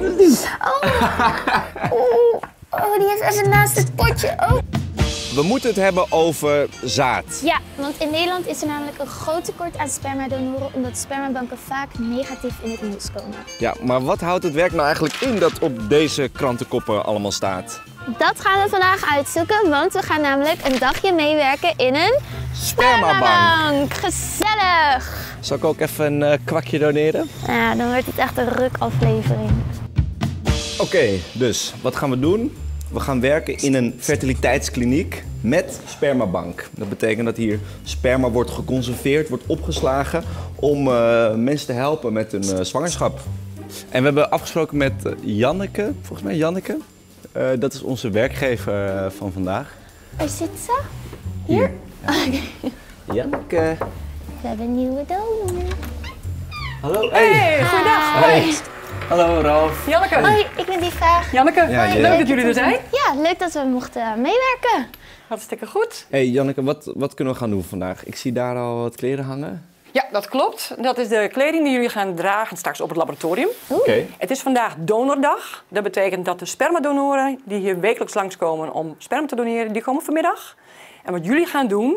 Oh, die heeft even naast het potje ook. We moeten het hebben over zaad. Ja, want in Nederland is er namelijk een groot tekort aan spermadonoren, omdat spermabanken vaak negatief in het nieuws komen. Ja, maar wat houdt het werk nou eigenlijk in dat op deze krantenkoppen allemaal staat? Dat gaan we vandaag uitzoeken, want we gaan namelijk een dagje meewerken in een spermabank. Gezellig! Zal ik ook even een kwakje doneren? Ja, dan wordt het echt een rukaflevering. Oké, dus wat gaan we doen? We gaan werken in een fertiliteitskliniek met spermabank. Dat betekent dat hier sperma wordt geconserveerd, wordt opgeslagen om mensen te helpen met hun zwangerschap. En we hebben afgesproken met Janneke, volgens mij Janneke. Dat is onze werkgever van vandaag. Waar zit ze? Hier? Ja. Okay. Janneke. We hebben een nieuwe donor. Hallo. Hey, goeiedag. Hoi. Hallo Ralph. Janneke. Hoi, ik ben Diva. Janneke, ja, leuk dat jullie er zijn. Ja, leuk dat we mochten meewerken. Hartstikke goed. Hé Janneke, wat kunnen we gaan doen vandaag? Ik zie daar al wat kleren hangen. Ja, dat klopt. Dat is de kleding die jullie gaan dragen straks op het laboratorium. Okay. Het is vandaag donordag. Dat betekent dat de spermadonoren die hier wekelijks langskomen om sperma te doneren, die komen vanmiddag. En wat jullie gaan doen,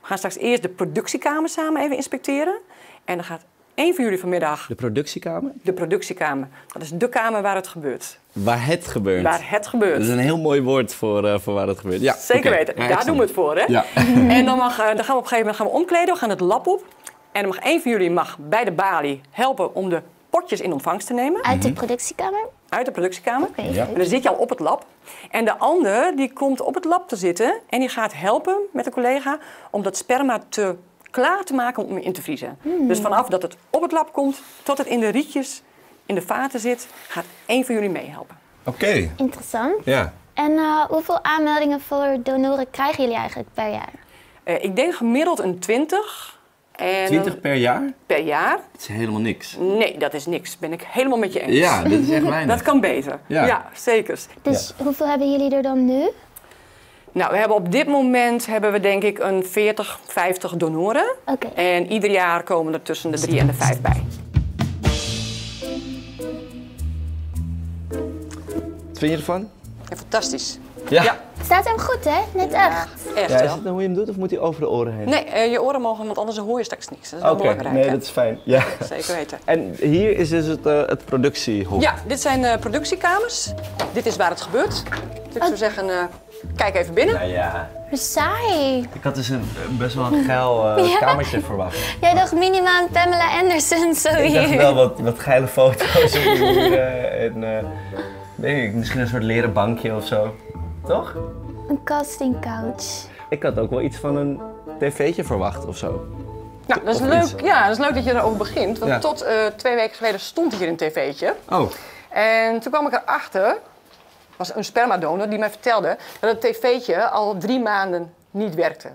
we gaan straks eerst de productiekamer samen even inspecteren. En dan gaat één van jullie vanmiddag... De productiekamer? De productiekamer. Dat is de kamer waar het gebeurt. Waar het gebeurt? Waar het gebeurt. Dat is een heel mooi woord voor waar het gebeurt. Ja, zeker weten. Ja, daar doen we het voor, hè? Ja. En dan, dan gaan we op een gegeven moment gaan we omkleden. We gaan het lab op. En dan mag één van jullie bij de balie helpen om de potjes in ontvangst te nemen. Uit de productiekamer? Uit de productiekamer. Okay, ja. En dan zit je al op het lab. En de ander die komt op het lab te zitten en die gaat helpen met een collega om dat sperma te klaar te maken om in te vriezen. Dus vanaf dat het op het lab komt tot het in de rietjes, in de vaten zit, gaat één van jullie meehelpen. Oké. Okay. Interessant. Ja. En hoeveel aanmeldingen voor donoren krijgen jullie eigenlijk per jaar? Ik denk gemiddeld een 20. 20 per jaar? Per jaar. Dat is helemaal niks. Nee, dat is niks. Ben ik helemaal met je eens. Ja, dat is echt weinig. Dat kan beter. Ja, zeker. Dus hoeveel hebben jullie er dan nu? Nou, we hebben op dit moment denk ik een 40, 50 donoren. Okay. En ieder jaar komen er tussen de 3 en de 5 bij. 2 vind je ervan? Ja, fantastisch. Ja. Staat hem goed, hè? Net echt. Ja, is het nou hoe je hem doet of moet hij over de oren heen? Nee, je oren mogen, want anders hoor je straks niks. Dat is wel belangrijk. Nee, dat is fijn. Ja. Zeker weten. En hier is dus het productiehof. Ja, dit zijn productiekamers. Dit is waar het gebeurt. Dus ik zou zeggen, kijk even binnen. Nou ja. Saai. Ik had dus best wel een geil kamertje verwacht. Jij dacht minimaal een Pamela Anderson zo hier. Ik dacht wel wat geile foto's. Denk ik, misschien een soort leren bankje of zo. Toch? Een casting couch. Ik had ook wel iets van een tv'tje verwacht of zo. Nou, dat is leuk. Ja, dat is leuk dat je erover begint. Want tot 2 weken geleden stond hier een tv'tje. Oh. En toen kwam ik erachter, was een spermadonor die mij vertelde dat het tv'tje al 3 maanden niet werkte.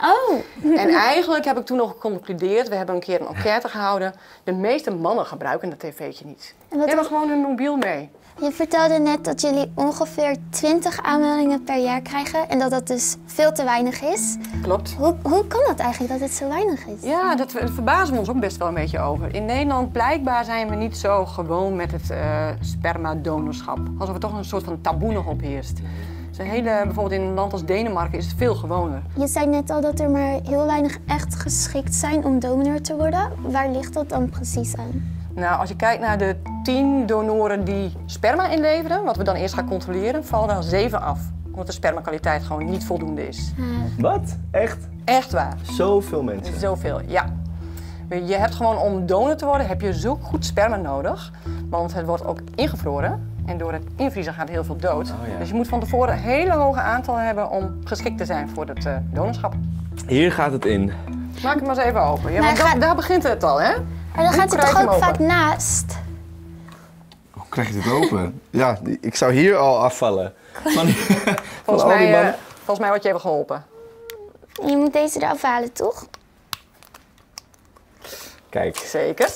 Oh. En eigenlijk heb ik toen nog geconcludeerd, we hebben een keer een enquête gehouden. De meeste mannen gebruiken dat tv'tje niet. Die hebben gewoon hun mobiel mee. Je vertelde net dat jullie ongeveer 20 aanmeldingen per jaar krijgen en dat dat dus veel te weinig is. Klopt. Hoe kan dat eigenlijk dat het zo weinig is? Ja, dat verbazen we ons ook best wel een beetje over. In Nederland blijkbaar zijn we niet zo gewoon met het spermadonorschap. Alsof er toch een soort van taboe nog op heerst. Bijvoorbeeld in een land als Denemarken is het veel gewoner. Je zei net al dat er maar heel weinig echt geschikt zijn om donor te worden. Waar ligt dat dan precies aan? Nou, als je kijkt naar de 10 donoren die sperma inleveren, wat we dan eerst gaan controleren, vallen er 7 af. Omdat de spermakwaliteit gewoon niet voldoende is. Wat? Echt? Echt waar. Zoveel mensen. Zoveel, ja. Je hebt gewoon om donor te worden, heb je zo goed sperma nodig. Want het wordt ook ingevroren. En door het invriezen gaat heel veel dood. Oh, ja. Dus je moet van tevoren een hele hoge aantal hebben om geschikt te zijn voor het donorschap. Hier gaat het in. Maak het maar eens even open. Ja, want daar begint het al, hè? En dan gaat het toch ook vaak naast. Hoe krijg je dit open? Ja, ik zou hier al afvallen. Volgens mij word je even geholpen. Je moet deze eraf halen, toch? Kijk. Zeker.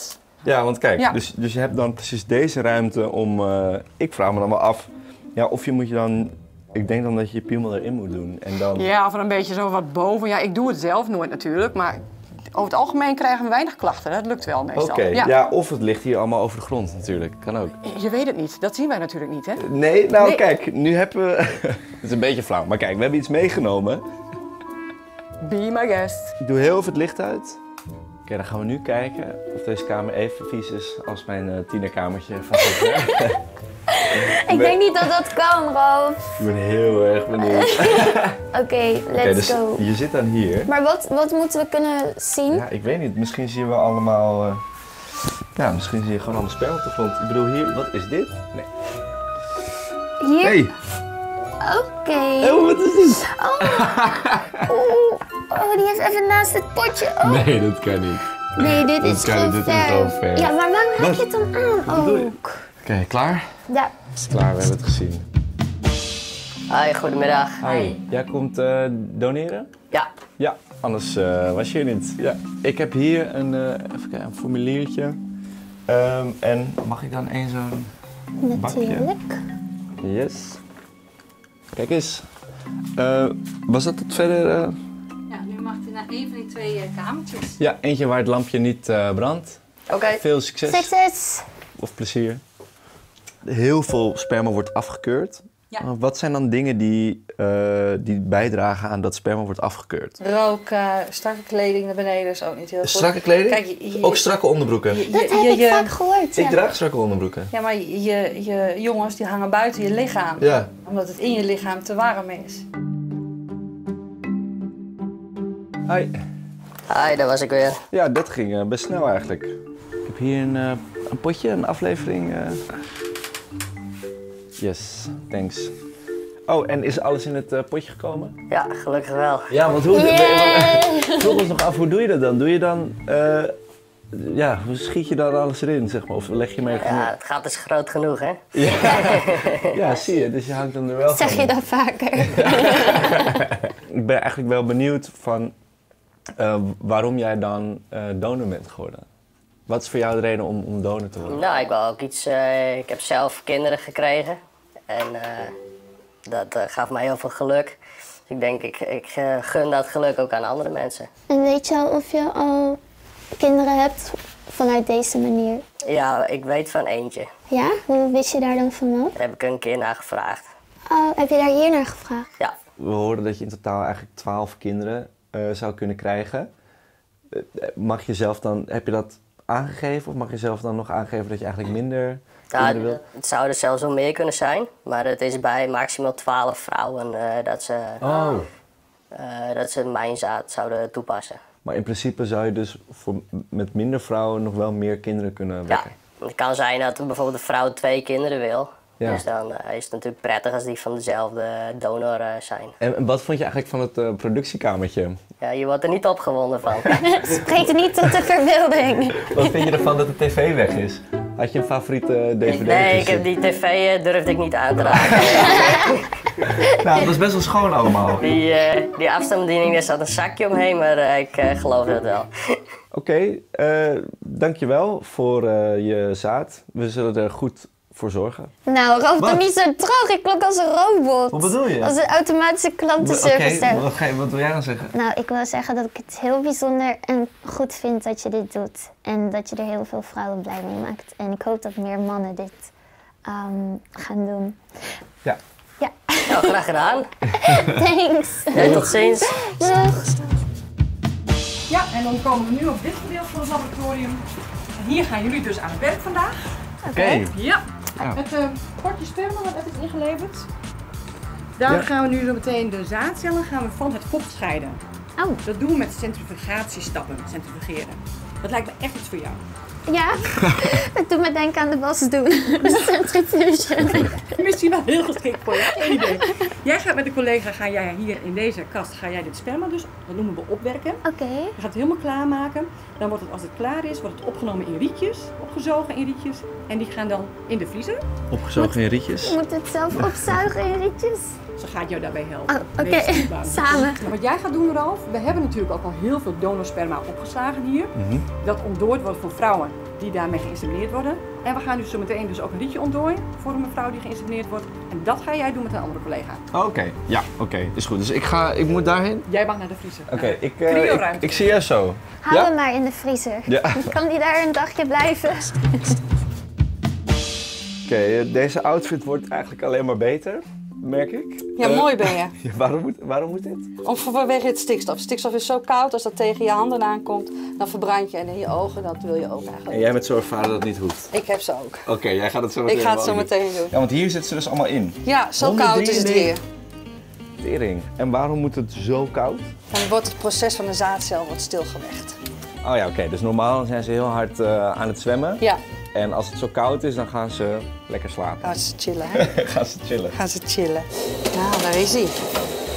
Ja, want kijk, dus je hebt dan precies deze ruimte om... ik vraag me dan wel af, ja, of je moet je dan... Ik denk dan dat je je piemel erin moet doen en dan... Ja, of een beetje zo wat boven. Ja, ik doe het zelf nooit natuurlijk, maar... Over het algemeen krijgen we weinig klachten, dat lukt wel meestal. Oké, ja, of het ligt hier allemaal over de grond natuurlijk, kan ook. Je weet het niet, dat zien wij natuurlijk niet, hè? Nee, nou nee. Kijk, nu hebben we... Het is een beetje flauw, maar kijk, we hebben iets meegenomen. Be my guest. Ik doe heel even het licht uit. Oké, dan gaan we nu kijken of deze kamer even vies is als mijn tienerkamertje van vroeger. Ik denk niet dat dat kan, Ralph. Ik ben heel erg benieuwd. Oké, let's go. Je zit dan hier. Maar wat moeten we kunnen zien? Ja, ik weet niet. Misschien zien we allemaal... ja, misschien zie je gewoon allemaal spel op de grond. Ik bedoel, hier... Wat is dit? Nee. Hier? Hey. Oké. Oh, wat is dit? Oh, die is even naast het potje. Oh. Nee, dat kan niet. Nee, dit is gewoon ver. Ja, maar waarom heb je het dan aan ook? Oké, klaar? Ja. Klaar, we hebben het gezien. Hoi, goedemiddag. Hoi. Jij komt doneren? Ja. Ja, anders was je niet. Ja. Ik heb hier een formuliertje. En mag ik dan één zo'n bakje? Natuurlijk. Yes. Kijk eens. Was dat het verder? Ja, nu mag je naar één van die twee kamertjes. Ja, eentje waar het lampje niet brandt. Oké. Veel succes. Succes. Of plezier. Heel veel sperma wordt afgekeurd. Ja. Wat zijn dan dingen die bijdragen aan dat sperma wordt afgekeurd? Roken, strakke kleding naar beneden is ook niet heel goed. Strakke kleding? Kijk, ook strakke onderbroeken? Dat heb ik vaak gehoord. Ja. Ik draag strakke onderbroeken. Ja, maar je jongens die hangen buiten je lichaam. Ja. Omdat het in je lichaam te warm is. Hoi. Hoi, daar was ik weer. Ja, dat ging best snel eigenlijk. Ik heb hier een potje, een aflevering. Yes, thanks. Oh, en is alles in het potje gekomen? Ja, gelukkig wel. Ja, want vroeg ons nog af, hoe doe je dat dan? Doe je dan, hoe schiet je dan alles erin, zeg maar? Of leg je mee? Ja, het gaat dus groot genoeg, hè? Ja, ja, zie je, dus je hangt hem er wel van. Zeg je dat vaker? Ik ben eigenlijk wel benieuwd van waarom jij dan donor bent geworden. Wat is voor jou de reden om donor te worden? Nou, ik wil ook iets... ik heb zelf kinderen gekregen. En dat gaf mij heel veel geluk. Dus ik denk, ik gun dat geluk ook aan andere mensen. En weet je al of je al kinderen hebt vanuit deze manier? Ja, ik weet van eentje. Ja? Hoe wist je daar dan vanaf? Daar heb ik een keer naar gevraagd. Oh, heb je daar hier naar gevraagd? Ja. We hoorden dat je in totaal eigenlijk 12 kinderen zou kunnen krijgen. Mag je zelf dan... Heb je dat... aangegeven? Of mag je zelf dan nog aangeven dat je eigenlijk minder kinderen wilt? Het zou er zelfs wel meer kunnen zijn. Maar het is bij maximaal 12 vrouwen dat ze mijn zaad zouden toepassen. Maar in principe zou je dus met minder vrouwen nog wel meer kinderen kunnen wekken? Ja, het kan zijn dat bijvoorbeeld een vrouw 2 kinderen wil. Ja. Dus dan is het natuurlijk prettig als die van dezelfde donor zijn. En wat vond je eigenlijk van het productiekamertje? Ja, je wordt er niet opgewonden van. Spreekt niet tot de verbeelding. Wat vind je ervan dat de tv weg is? Had je een favoriete dvd? Nee, ik heb die tv durfde ik niet aan te raken. Nou, het was best wel schoon allemaal. Die afstandsbediening, daar zat een zakje omheen, maar ik geloof dat wel. Oké, dankjewel voor je zaad. We zullen er goed voor zorgen. Nou, Ralph, doe niet zo droog. Ik klonk als een robot. Wat bedoel je? Als een automatische klantenservice. Oké, wat wil jij dan zeggen? Nou, ik wil zeggen dat ik het heel bijzonder en goed vind dat je dit doet. En dat je er heel veel vrouwen blij mee maakt. En ik hoop dat meer mannen dit gaan doen. Ja. Ja. Nou, graag gedaan. Thanks. En tot ziens. Doeg. Ja, en dan komen we nu op dit gedeelte van het laboratorium. En hier gaan jullie dus aan het werk vandaag. Oké. Ja. Ja. Het potje sperma wat is ingeleverd. Daar gaan we nu zo meteen de zaadcellen van het vocht scheiden. Oh. Dat doen we met centrifugatiestappen, centrifugeren. Dat lijkt me echt iets voor jou. Ja, dat doet me denken aan de was doen. Centrifuge. Misschien wel heel geschikt voor je. Geen idee. Jij gaat met een collega, hier in deze kast, dit sperma dus, dat noemen we opwerken. Oké. Je gaat het helemaal klaarmaken. Dan wordt het, als het klaar is, wordt het opgenomen in rietjes, opgezogen in rietjes. En die gaan dan in de vriezer. Opgezogen in rietjes? Je moet het zelf opzuigen in rietjes. Ze gaat jou daarbij helpen. Oh, oké, samen. Wat jij gaat doen, Ralph, we hebben natuurlijk ook al heel veel donorsperma opgeslagen hier. Dat ontdooid wordt voor vrouwen die daarmee geïnsemineerd worden. En we gaan nu zo meteen dus ook een rietje ontdooien voor een mevrouw die geïnsemineerd wordt. En dat ga jij doen met een andere collega. Oh, oké, ja, oké, is goed. Dus ik moet daarheen? Jij mag naar de vriezer. Oké, ik zie jou zo. Haal hem maar in de vriezer. Ja. Kan die daar een dagje blijven? Oké, deze outfit wordt eigenlijk alleen maar beter, merk ik. Ja, mooi ben je. Ja, waarom moet dit? Om vanwege het stikstof. Stikstof is zo koud, als dat tegen je handen aankomt, dan verbrand je en in je ogen, dat wil je ook eigenlijk. En jij bent zo ervaren dat het niet hoeft? Ik heb ze ook. Oké, jij gaat het zo meteen doen. Ik ga het zo meteen doen. Ja, want hier zitten ze dus allemaal in. Ja, zo koud is het weer. Tering. En waarom moet het zo koud? Dan wordt het proces van de zaadcel stilgelegd. Oh ja, oké. Dus normaal zijn ze heel hard aan het zwemmen. Ja. En als het zo koud is, dan gaan ze lekker slapen. Gaan ze chillen, hè? Gaan ze chillen. Nou, daar is hij.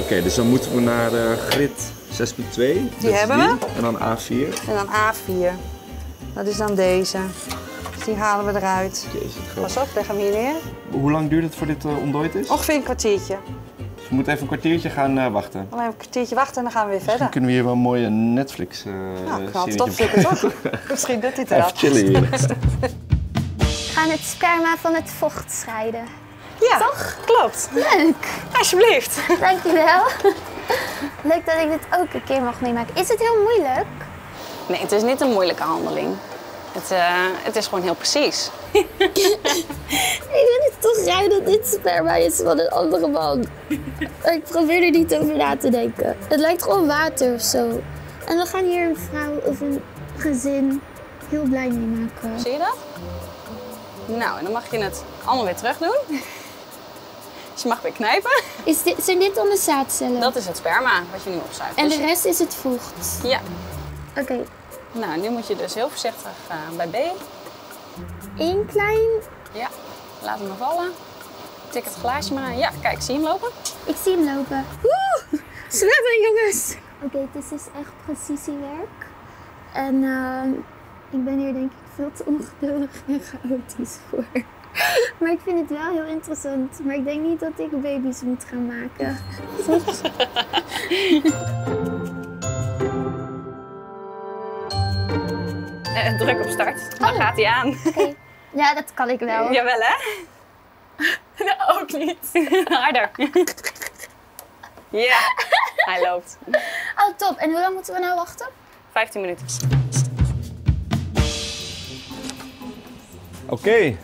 Oké, dus dan moeten we naar grid 6.2. Die hebben we. En dan A4. Dat is dan deze. Dus die halen we eruit. Jezus, pas op, leg hem hier neer. Hoe lang duurt het voor dit ontdooid is? Ongeveer een kwartiertje. Dus we moeten even een kwartiertje gaan wachten. Alleen een kwartiertje wachten en dan gaan we weer verder. Misschien kunnen we hier wel een mooie Netflix serie toch? Misschien doet hij het wel. Even chillen hier. We gaan het sperma van het vocht scheiden. Ja, toch? Klopt. Leuk. Alsjeblieft. Dankjewel. Leuk dat ik dit ook een keer mag meemaken. Is het heel moeilijk? Nee, het is niet een moeilijke handeling. Het is gewoon heel precies. Ik vind het toch raar dat dit sperma is van een andere man. Ik probeer er niet over na te denken. Het lijkt gewoon water of zo. En we gaan hier een vrouw of een gezin heel blij mee maken. Zie je dat? Nou, en dan mag je het allemaal weer terug doen. Dus je mag weer knijpen. Zijn dit dan de zaadcellen? Dat is het sperma wat je nu opzuigt. En de rest is het vocht? Ja. Oké. Nou, nu moet je dus heel voorzichtig bij B. Eén klein... Ja, laat hem maar vallen. Tik het glaasje maar aan. Ja, kijk, zie je hem lopen? Ik zie hem lopen. Woe! Zwemmen, jongens! Oké, dit is dus echt precisiewerk. En ik ben hier denk ik veel te ongeduldig en chaotisch voor. Maar ik vind het wel heel interessant. Maar ik denk niet dat ik baby's moet gaan maken. Druk op start. Dan gaat hij aan. Okay. Ja, dat kan ik wel. Jawel, hè? Nou, ook niet. Harder. Ja, hij loopt. Oh, top. En hoe lang moeten we nou wachten? 15 minuten. Oké.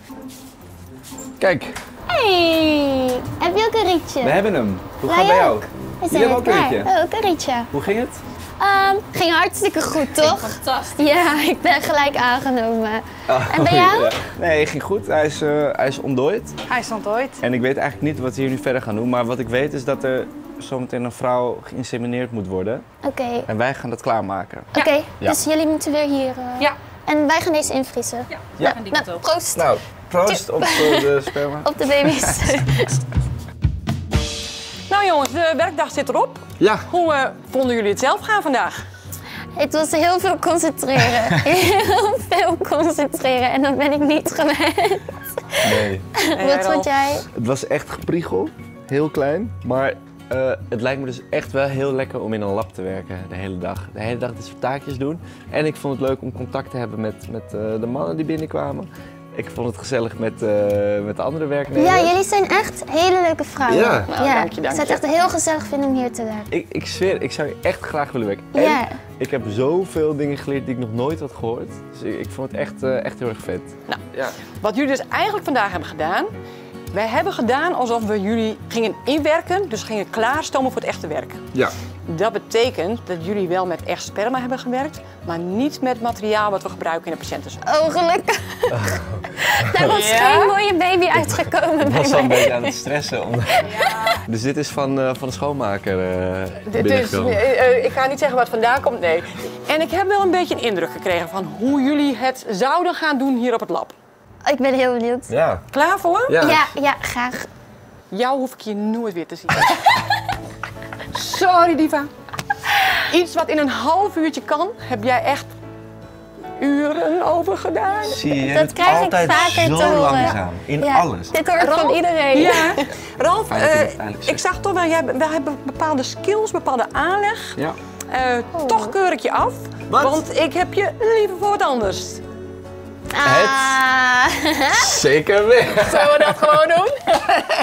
Kijk. Hey. Heb je ook een rietje? We hebben hem. Hoe gaat het bij jou? Jullie hebben ook een rietje? Oh, ook een rietje. Hoe ging het? Ging hartstikke goed, toch? Fantastisch. Ja, ik ben gelijk aangenomen. Oh, en bij jou? Ja. Nee, ging goed. Hij is ontdooid. Hij is ontdooid. En ik weet eigenlijk niet wat we hier nu verder gaan doen. Maar wat ik weet is dat er zometeen een vrouw geïnsemineerd moet worden. Oké. En wij gaan dat klaarmaken. Ja. Oké, dus jullie moeten weer hier... Ja. En wij gaan deze invriezen. Ja, nou, proost. Nou, proost op de sperma. Op de baby's. Nou jongens, de werkdag zit erop. Ja. Hoe vonden jullie het zelf gaan vandaag? Het was heel veel concentreren. En dat ben ik niet gewend. Nee. Wat vond jij? Het was echt gepriegel. Heel klein. Maar het lijkt me dus echt wel heel lekker om in een lab te werken de hele dag. De hele dag dit soort taakjes doen. En ik vond het leuk om contact te hebben met de mannen die binnenkwamen. Ik vond het gezellig met de andere werknemers. Ja, jullie zijn echt hele leuke vrouwen. Ja, nou, ja. Dank je. Ik zou het echt heel gezellig vinden om hier te werken. Ik zweer, ik zou echt graag willen werken. Ja. En ik heb zoveel dingen geleerd die ik nog nooit had gehoord. Dus ik vond het echt heel erg vet. Nou, ja. Wat jullie dus eigenlijk vandaag hebben gedaan... Wij hebben gedaan alsof we jullie gingen inwerken, dus gingen klaarstomen voor het echte werk. Ja. Dat betekent dat jullie wel met echt sperma hebben gewerkt, maar niet met materiaal wat we gebruiken in de patiëntenzorg. Oh, gelukkig. Daar was geen mooie baby uitgekomen. Ik was al een beetje aan het stressen. Dus dit is van de schoonmaker binnengekomen. Ik ga niet zeggen wat vandaan komt, nee. En ik heb wel een beetje een indruk gekregen van hoe jullie het zouden gaan doen hier op het lab. Ik ben heel benieuwd. Ja. Klaar voor? Ja. Ja, graag. Jou hoef ik hier nooit weer te zien. Sorry, Diva. Iets wat in een half uurtje kan, heb jij echt uren over gedaan. Zie je, dat krijg ik vaker zo te horen. Langzaam. In alles. Dit hoort van iedereen. Ja. Ralph, ik zag toch wel, wij hebben bepaalde skills, bepaalde aanleg. Ja. Toch keur ik je af, want ik heb je liever voor wat anders. Het zeker weer. Zullen we dat gewoon doen?